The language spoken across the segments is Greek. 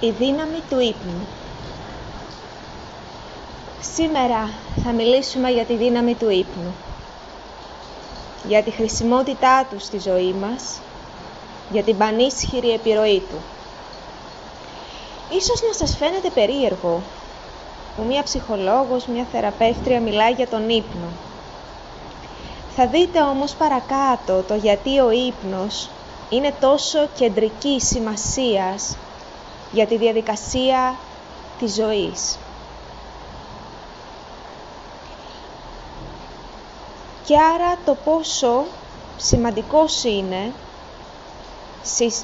Η δύναμη του ύπνου. Σήμερα θα μιλήσουμε για τη δύναμη του ύπνου, για τη χρησιμότητά του στη ζωή μας, για την πανίσχυρη επιρροή του. Ίσως να σας φαίνεται περίεργο που μία ψυχολόγος, μία θεραπεύτρια μιλάει για τον ύπνο. Θα δείτε όμως παρακάτω το γιατί ο ύπνος είναι τόσο κεντρικής σημασίας για τη διαδικασία της ζωής. Και άρα το πόσο σημαντικός είναι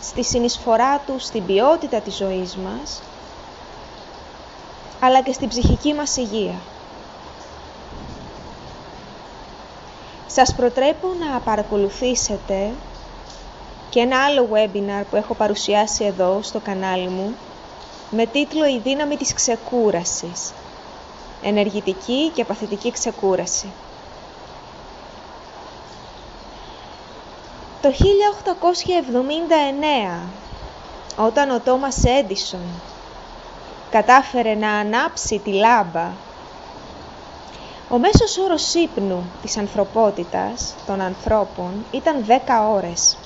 στη συνεισφορά του, στην ποιότητα της ζωής μας, αλλά και στην ψυχική μας υγεία. Σας προτρέπω να παρακολουθήσετε και ένα άλλο webinar που έχω παρουσιάσει εδώ στο κανάλι μου με τίτλο «Η δύναμη της ξεκούρασης, ενεργητική και παθητική ξεκούραση». Το 1879, όταν ο Τόμας Έντισον κατάφερε να ανάψει τη λάμπα, ο μέσος όρος ύπνου της ανθρωπότητας, των ανθρώπων, ήταν 10 ώρες.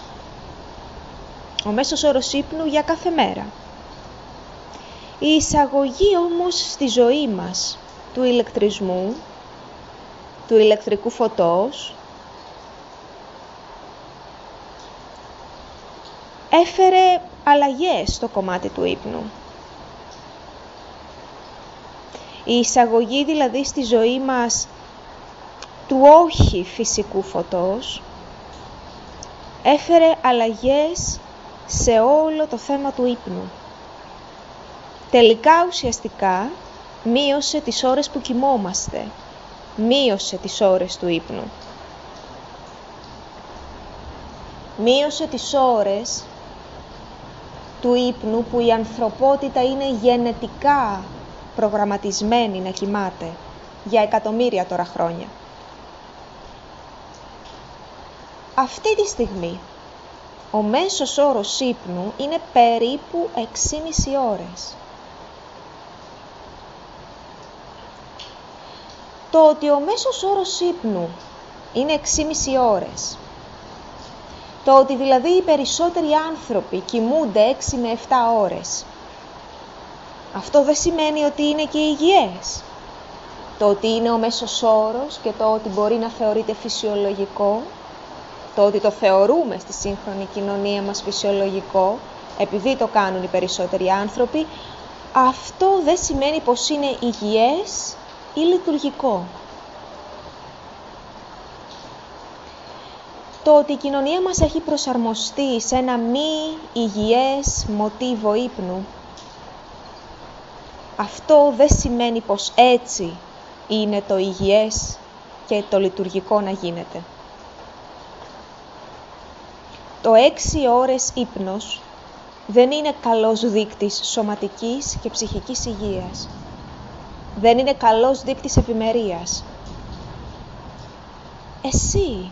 Ο μέσος όρος ύπνου για κάθε μέρα. Η εισαγωγή όμως στη ζωή μας του ηλεκτρισμού, του ηλεκτρικού φωτός, έφερε αλλαγές στο κομμάτι του ύπνου. Η εισαγωγή δηλαδή στη ζωή μας του όχι φυσικού φωτός έφερε αλλαγές σε όλο το θέμα του ύπνου. Τελικά ουσιαστικά μείωσε τις ώρες που κοιμόμαστε, μείωσε τις ώρες του ύπνου. Μείωσε τις ώρες του ύπνου που η ανθρωπότητα είναι γενετικά προγραμματισμένη να κοιμάται για εκατομμύρια τώρα χρόνια. Αυτή τη στιγμή ο μέσος όρος ύπνου είναι περίπου 6,5 ώρες. Το ότι ο μέσος όρος ύπνου είναι 6,5 ώρες, το ότι δηλαδή οι περισσότεροι άνθρωποι κοιμούνται 6 με 7 ώρες, αυτό δεν σημαίνει ότι είναι και υγιές. Το ότι είναι ο μέσος όρος και το ότι μπορεί να θεωρείται φυσιολογικό, το ότι το θεωρούμε στη σύγχρονη κοινωνία μας φυσιολογικό, επειδή το κάνουν οι περισσότεροι άνθρωποι, αυτό δεν σημαίνει πως είναι υγιές ή λειτουργικό. Το ότι η κοινωνία μας έχει προσαρμοστεί σε ένα μη υγιές μοτίβο ύπνου, αυτό δεν σημαίνει πως έτσι είναι το υγιές και το λειτουργικό να γίνεται. Το 6 ώρες ύπνος δεν είναι καλός δείκτης σωματικής και ψυχικής υγείας. Δεν είναι καλός δείκτης ευημερίας. Εσύ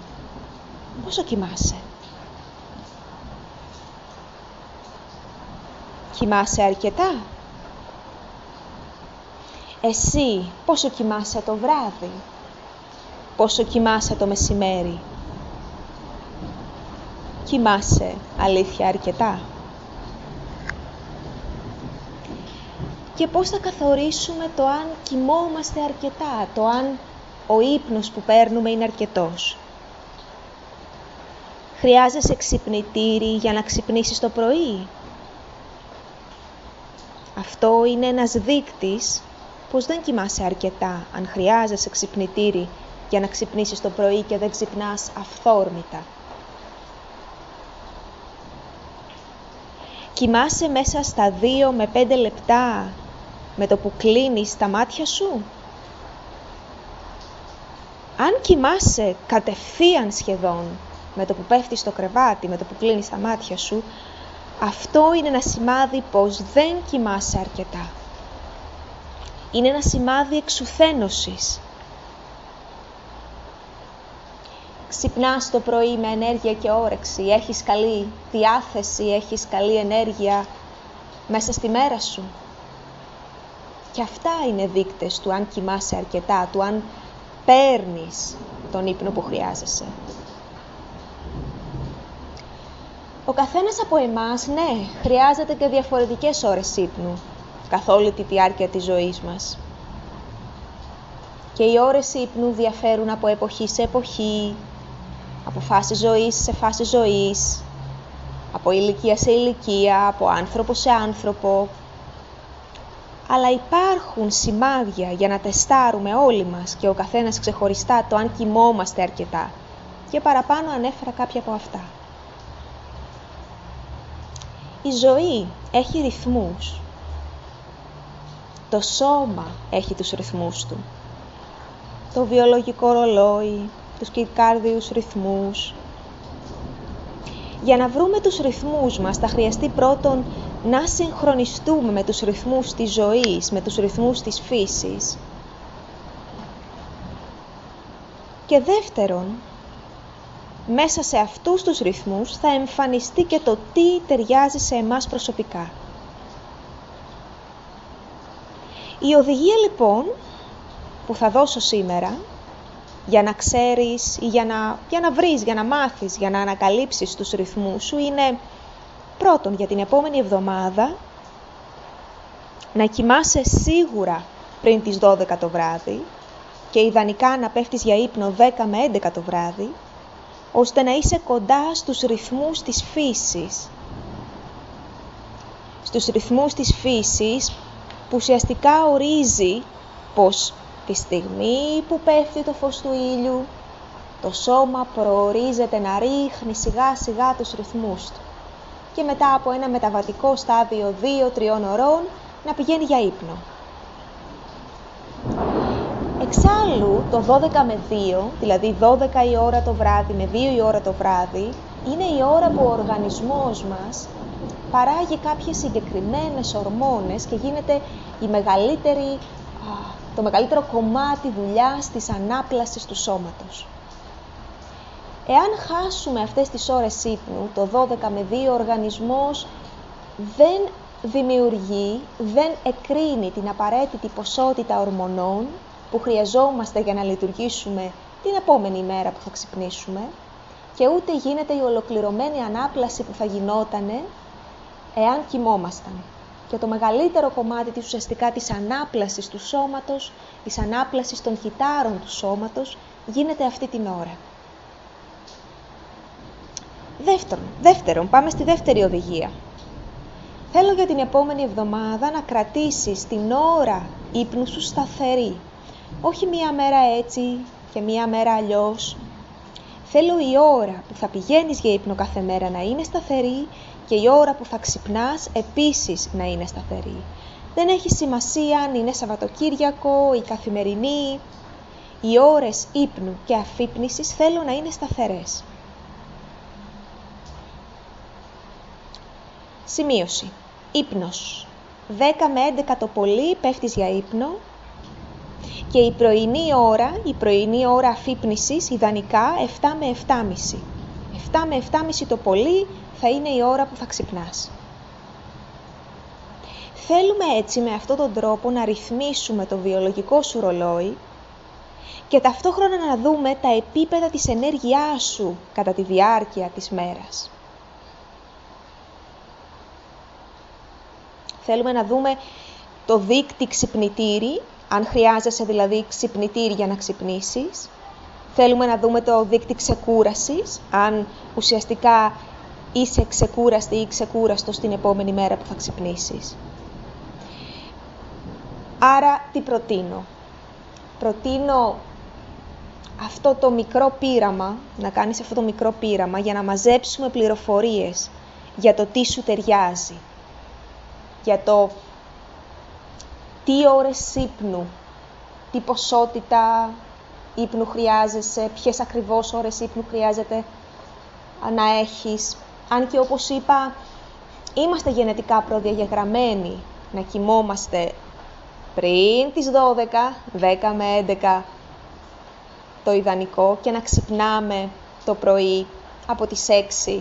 πόσο κοιμάσαι? Κοιμάσαι αρκετά? Εσύ πόσο κοιμάσαι το βράδυ? Πόσο κοιμάσαι το μεσημέρι? Κοιμάσαι αλήθεια αρκετά? Και πώς θα καθορίσουμε το αν κοιμόμαστε αρκετά, το αν ο ύπνος που παίρνουμε είναι αρκετός? Χρειάζεσαι ξυπνητήρι για να ξυπνήσεις το πρωί? Αυτό είναι ένας δείκτης πως δεν κοιμάσαι αρκετά, αν χρειάζεσαι ξυπνητήρι για να ξυπνήσεις το πρωί και δεν ξυπνάς αυθόρμητα. Κοιμάσαι μέσα στα 2 με 5 λεπτά με το που κλείνεις τα μάτια σου? Αν κοιμάσαι κατευθείαν σχεδόν με το που πέφτεις στο κρεβάτι, με το που κλείνεις τα μάτια σου, αυτό είναι ένα σημάδι πως δεν κοιμάσαι αρκετά. Είναι ένα σημάδι εξουθένωσης. Ξυπνάς το πρωί με ενέργεια και όρεξη, έχεις καλή διάθεση, έχεις καλή ενέργεια, μέσα στη μέρα σου. Και αυτά είναι δείκτες του αν κοιμάσαι αρκετά, του αν παίρνεις τον ύπνο που χρειάζεσαι. Ο καθένας από εμάς, ναι, χρειάζεται και διαφορετικές ώρες ύπνου καθ' όλη τη διάρκεια της ζωής μας. Και οι ώρες ύπνου διαφέρουν από εποχή σε εποχή, από φάση ζωής σε φάση ζωής, από ηλικία σε ηλικία, από άνθρωπο σε άνθρωπο. Αλλά υπάρχουν σημάδια για να τεστάρουμε όλοι μας και ο καθένας ξεχωριστά το αν κοιμόμαστε αρκετά. Και παραπάνω ανέφερα κάποια από αυτά. Η ζωή έχει ρυθμούς. Το σώμα έχει τους ρυθμούς του. Το βιολογικό ρολόι, τους κυρκάρδιους ρυθμούς. Για να βρούμε τους ρυθμούς μας θα χρειαστεί πρώτον να συγχρονιστούμε με τους ρυθμούς της ζωής, με τους ρυθμούς της φύσης. Και δεύτερον, μέσα σε αυτούς τους ρυθμούς θα εμφανιστεί και το τι ταιριάζει σε εμάς προσωπικά. Η οδηγία λοιπόν που θα δώσω σήμερα, για να ξέρεις, για να βρεις, για να μάθεις, για να ανακαλύψεις τους ρυθμούς σου, είναι πρώτον για την επόμενη εβδομάδα να κοιμάσαι σίγουρα πριν τις 12 το βράδυ και ιδανικά να πέφτεις για ύπνο 10 με 11 το βράδυ, ώστε να είσαι κοντά στους ρυθμούς της φύσης. Στους ρυθμούς της φύσης που ουσιαστικά ορίζει πως τη στιγμή που πέφτει το φως του ήλιου, το σώμα προορίζεται να ρίχνει σιγά σιγά τους ρυθμούς του και μετά από ένα μεταβατικό στάδιο 2-3 ωρών να πηγαίνει για ύπνο. Εξάλλου, το 12 με 2, δηλαδή 12 η ώρα το βράδυ με 2 η ώρα το βράδυ, είναι η ώρα που ο οργανισμός μας παράγει κάποιες συγκεκριμένες ορμόνες και γίνεται η μεγαλύτερη, το μεγαλύτερο κομμάτι δουλειάς της ανάπλασης του σώματος. Εάν χάσουμε αυτές τις ώρες ύπνου, το 12 με 2, ο οργανισμός δεν δημιουργεί, δεν εκρίνει την απαραίτητη ποσότητα ορμονών που χρειαζόμαστε για να λειτουργήσουμε την επόμενη μέρα που θα ξυπνήσουμε και ούτε γίνεται η ολοκληρωμένη ανάπλαση που θα γινότανε εάν κοιμόμασταν. Και το μεγαλύτερο κομμάτι της ουσιαστικά της ανάπλασης του σώματος, της ανάπλασης των κυττάρων του σώματος, γίνεται αυτή την ώρα. Δεύτερον, πάμε στη δεύτερη οδηγία. Θέλω για την επόμενη εβδομάδα να κρατήσεις την ώρα ύπνου σου σταθερή. Όχι μία μέρα έτσι και μία μέρα αλλιώς. Θέλω η ώρα που θα πηγαίνεις για ύπνο κάθε μέρα να είναι σταθερή και η ώρα που θα ξυπνάς επίσης να είναι σταθερή. Δεν έχει σημασία αν είναι Σαββατοκύριακο ή καθημερινή. Οι ώρες ύπνου και αφύπνισης θέλω να είναι σταθερές. Σημείωση. Ύπνος. 10 με 11 το πολύ πέφτεις για ύπνο και η πρωινή ώρα αφύπνισης ιδανικά 7 με 7.30. 7 με 7.30 το πολύ θα είναι η ώρα που θα ξυπνάς. Θέλουμε έτσι με αυτόν τον τρόπο να ρυθμίσουμε το βιολογικό σου ρολόι και ταυτόχρονα να δούμε τα επίπεδα της ενέργειάς σου κατά τη διάρκεια της μέρας. Θέλουμε να δούμε το δείκτη ξυπνητήρι, αν χρειάζεσαι δηλαδή ξυπνητήρι για να ξυπνήσεις. Θέλουμε να δούμε το δείκτη ξεκούρασης, αν ουσιαστικά είσαι ξεκούραστη ή ξεκούραστος την επόμενη μέρα που θα ξυπνήσεις. Άρα τι προτείνω. Προτείνω αυτό το μικρό πείραμα, να κάνεις αυτό το μικρό πείραμα για να μαζέψουμε πληροφορίες για το τι σου ταιριάζει. Για το τι ώρες ύπνου, τι ποσότητα ύπνου χρειάζεσαι, ποιες ακριβώς ώρες ύπνου χρειάζεται να έχεις. Αν και όπως είπα, είμαστε γενετικά προδιαγεγραμμένοι να κοιμόμαστε πριν τις 12, 10 με 11 το ιδανικό και να ξυπνάμε το πρωί από τις 6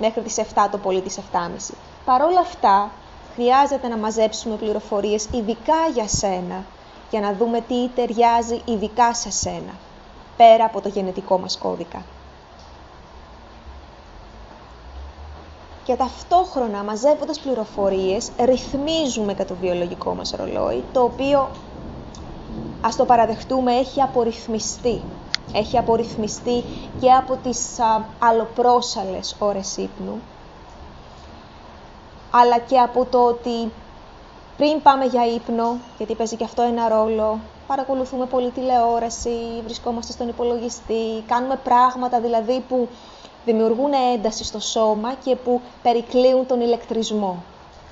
μέχρι τις 7 το πολύ, τις 7.30. Παρ' όλα αυτά, χρειάζεται να μαζέψουμε πληροφορίες ειδικά για σένα, για να δούμε τι ταιριάζει ειδικά σε σένα, πέρα από το γενετικό μας κώδικα. Και ταυτόχρονα, μαζεύοντας πληροφορίες, ρυθμίζουμε κατά το βιολογικό μας ρολόι, το οποίο, ας το παραδεχτούμε, έχει απορριθμιστεί. Έχει απορριθμιστεί και από τις αλλοπρόσαλες ώρες ύπνου, αλλά και από το ότι πριν πάμε για ύπνο, γιατί παίζει και αυτό ένα ρόλο, παρακολουθούμε πολύ τηλεόραση, βρισκόμαστε στον υπολογιστή, κάνουμε πράγματα δηλαδή που δημιουργούν ένταση στο σώμα και που περικλείουν τον ηλεκτρισμό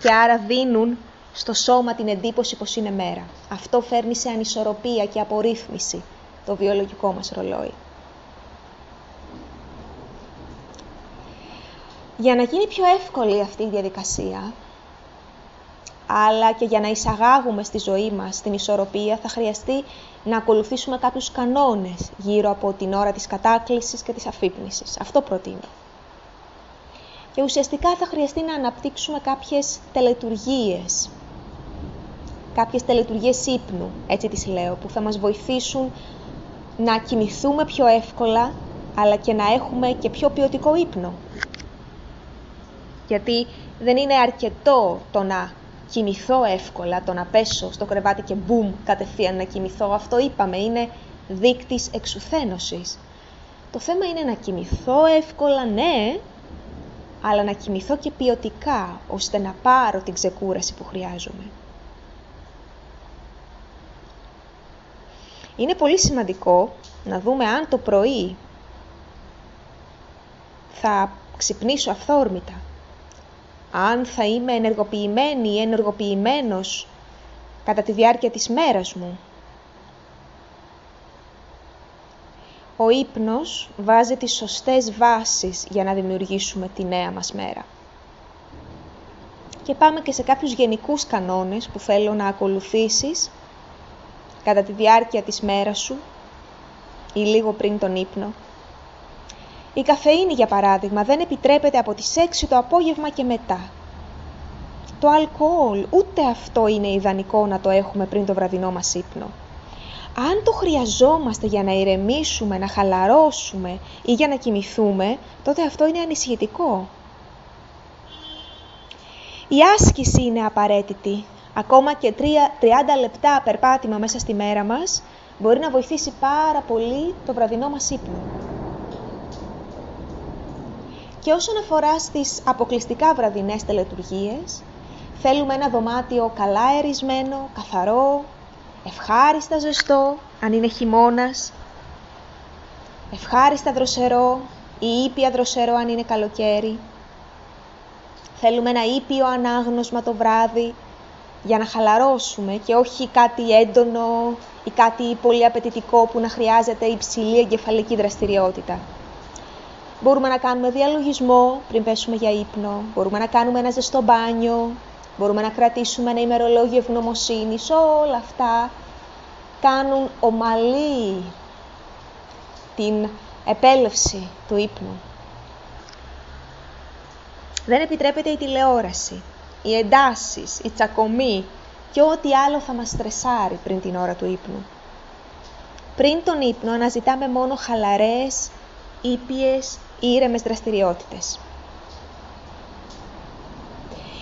και άρα δίνουν στο σώμα την εντύπωση πως είναι μέρα. Αυτό φέρνει σε ανισορροπία και απορρίθμιση το βιολογικό μας ρολόι. Για να γίνει πιο εύκολη αυτή η διαδικασία, αλλά και για να εισαγάγουμε στη ζωή μας την ισορροπία, θα χρειαστεί να ακολουθήσουμε κάποιους κανόνες γύρω από την ώρα της κατάκλησης και της αφύπνισης. Αυτό προτείνω. Και ουσιαστικά θα χρειαστεί να αναπτύξουμε κάποιες τελετουργίες ύπνου, έτσι τις λέω, που θα μας βοηθήσουν να κοιμηθούμε πιο εύκολα, αλλά και να έχουμε και πιο ποιοτικό ύπνο. Γιατί δεν είναι αρκετό το να κοιμηθώ εύκολα, το να πέσω στο κρεβάτι και μπουμ, κατευθείαν να κοιμηθώ. Αυτό είπαμε, είναι δείκτης εξουθένωσης. Το θέμα είναι να κοιμηθώ εύκολα, ναι, αλλά να κοιμηθώ και ποιοτικά, ώστε να πάρω την ξεκούραση που χρειάζομαι. Είναι πολύ σημαντικό να δούμε αν το πρωί θα ξυπνήσω αυθόρμητα, αν θα είμαι ενεργοποιημένη ή ενεργοποιημένος κατά τη διάρκεια της μέρας μου. Ο ύπνος βάζει τις σωστές βάσεις για να δημιουργήσουμε τη νέα μας μέρα. Και πάμε και σε κάποιους γενικούς κανόνες που θέλω να ακολουθήσεις κατά τη διάρκεια της μέρας σου ή λίγο πριν τον ύπνο. Η καφεΐνη, για παράδειγμα, δεν επιτρέπεται από τις 6 το απόγευμα και μετά. Το αλκοόλ, ούτε αυτό είναι ιδανικό να το έχουμε πριν το βραδινό μας ύπνο. Αν το χρειαζόμαστε για να ηρεμήσουμε, να χαλαρώσουμε ή για να κοιμηθούμε, τότε αυτό είναι ανησυχητικό. Η άσκηση είναι απαραίτητη. Ακόμα και 30 λεπτά περπάτημα μέσα στη μέρα μας μπορεί να βοηθήσει πάρα πολύ το βραδινό μας ύπνο. Και όσον αφορά στις αποκλειστικά βραδινές τελετουργίες, θέλουμε ένα δωμάτιο καλά αερισμένο, καθαρό, ευχάριστα ζεστό, αν είναι χειμώνας, ευχάριστα δροσερό ή ήπια δροσερό, αν είναι καλοκαίρι. Θέλουμε ένα ήπιο ανάγνωσμα το βράδυ, για να χαλαρώσουμε και όχι κάτι έντονο ή κάτι πολύ απαιτητικό που να χρειάζεται υψηλή εγκεφαλική δραστηριότητα. Μπορούμε να κάνουμε διαλογισμό πριν πέσουμε για ύπνο, μπορούμε να κάνουμε ένα ζεστό μπάνιο, μπορούμε να κρατήσουμε ένα ημερολόγιο ευγνωμοσύνης. Όλα αυτά κάνουν ομαλή την επέλευση του ύπνου. Δεν επιτρέπεται η τηλεόραση, οι εντάσεις, η τσακωμή και ό,τι άλλο θα μας στρεσάρει πριν την ώρα του ύπνου. Πριν τον ύπνο αναζητάμε μόνο χαλαρές, ήπιες, ήρεμες δραστηριότητες.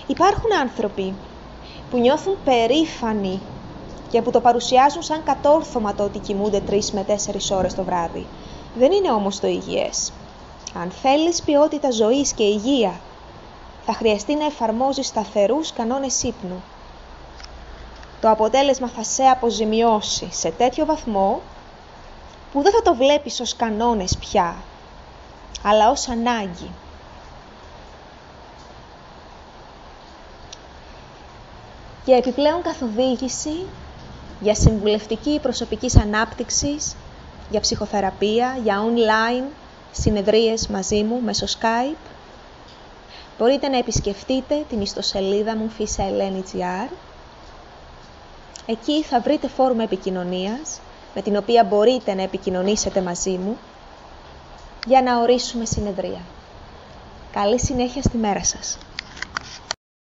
Υπάρχουν άνθρωποι που νιώθουν περήφανοι και που το παρουσιάζουν σαν κατόρθωμα το ότι κοιμούνται 3 με 4 ώρες το βράδυ. Δεν είναι όμως το υγιές. Αν θέλεις ποιότητα ζωής και υγεία, θα χρειαστεί να εφαρμόζεις σταθερούς κανόνες ύπνου. Το αποτέλεσμα θα σε αποζημιώσει σε τέτοιο βαθμό που δεν θα το βλέπεις ως κανόνες πια, αλλά ως ανάγκη. Και επιπλέον καθοδήγηση για συμβουλευτική προσωπικής ανάπτυξης, για ψυχοθεραπεία, για online συνεδρίες μαζί μου μέσω Skype. Μπορείτε να επισκεφτείτε την ιστοσελίδα μου fissaeleni.gr. Εκεί θα βρείτε φόρουμ επικοινωνίας, με την οποία μπορείτε να επικοινωνήσετε μαζί μου, για να ορίσουμε συνεδρία. Καλή συνέχεια στη μέρα σας!